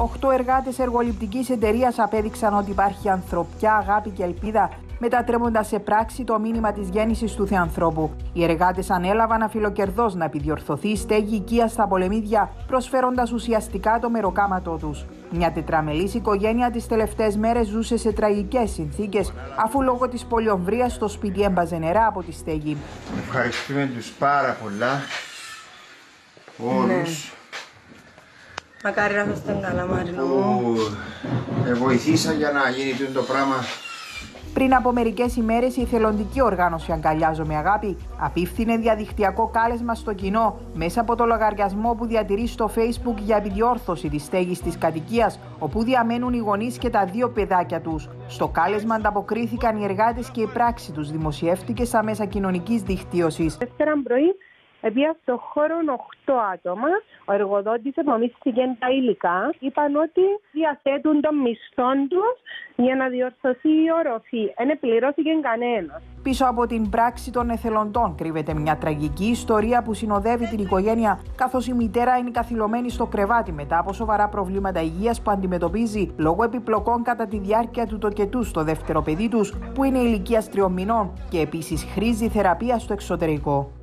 8 εργάτες εργοληπτικής εταιρείας απέδειξαν ότι υπάρχει ανθρωπιά, αγάπη και ελπίδα, μετατρέποντας σε πράξη το μήνυμα της γέννησης του Θεανθρώπου. Οι εργάτες ανέλαβαν αφιλοκερδώς να επιδιορθωθεί η στέγη οικία στα Πολεμίδια, προσφέροντας ουσιαστικά το μεροκάματό τους. Μια τετραμελής οικογένεια τις τελευταίες μέρες ζούσε σε τραγικές συνθήκες, αφού λόγω της πολιομβρίας το σπίτι έμπαζε νερά από τη στέγη. Ευχαριστούμε τους πάρα πολλά, όλους. Μακάρι να σας τον καλαμάρινο μου. Βοηθήσα για να γίνει το πράγμα. Πριν από μερικές ημέρες, η εθελοντική οργάνωση «Αγκαλιάζω με Αγάπη» απίφθινε διαδικτυακό κάλεσμα στο κοινό μέσα από το λογαριασμό που διατηρεί στο Facebook για επιδιόρθωση της στέγης της κατοικίας, όπου διαμένουν οι γονείς και τα δύο παιδάκια τους. Στο κάλεσμα ανταποκρίθηκαν οι εργάτες και η πράξη τους δημοσιεύτηκε στα μέσα κοινωνικής δικτύωσης. Δευτέρα πρωί, επειδή στον χώρο 8 άτομα, ο εργοδότης επομίστηκε τα υλικά. Είπαν ότι διαθέτουν τον μισθό τους για να διορθωθεί η οροφή. Δεν πληρώθηκε κανένα. Πίσω από την πράξη των εθελοντών κρύβεται μια τραγική ιστορία που συνοδεύει την οικογένεια, καθώς η μητέρα είναι καθυλωμένη στο κρεβάτι μετά από σοβαρά προβλήματα υγείας που αντιμετωπίζει λόγω επιπλοκών κατά τη διάρκεια του τοκετού στο δεύτερο παιδί τους, που είναι ηλικίας 3 μηνών και επίσης χρήζει θεραπεία στο εξωτερικό.